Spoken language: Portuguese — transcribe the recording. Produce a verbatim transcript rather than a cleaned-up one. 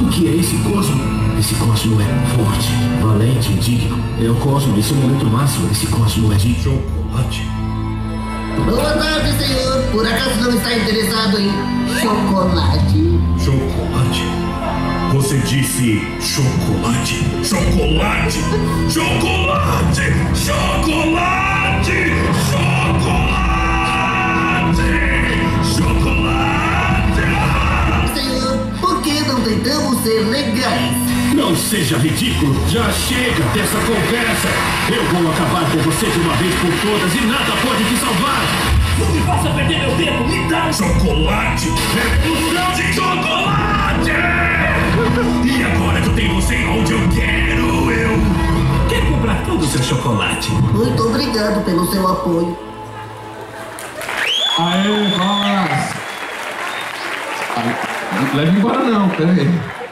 O que é esse cosmo? Esse cosmo é forte, valente e digno. É o cosmo em seu momento máximo. Esse cosmo é de chocolate. Boa tarde, senhor. Por acaso não está interessado em chocolate? Chocolate? Você disse chocolate. Chocolate! Chocolate! Chocolate! Chocolate! Chocolate! Senhor, por que não tentamos ser legais? Não seja ridículo! Já chega dessa conversa! Eu vou acabar com você de uma vez por todas e nada pode te salvar! Não me faça perder meu tempo! Me dá chocolate! Revolução de chocolate! E agora que eu tenho você onde eu quero, eu quero comprar todo o seu chocolate. Muito obrigado pelo seu apoio. Aê, Bolas! Leve embora não, peraí.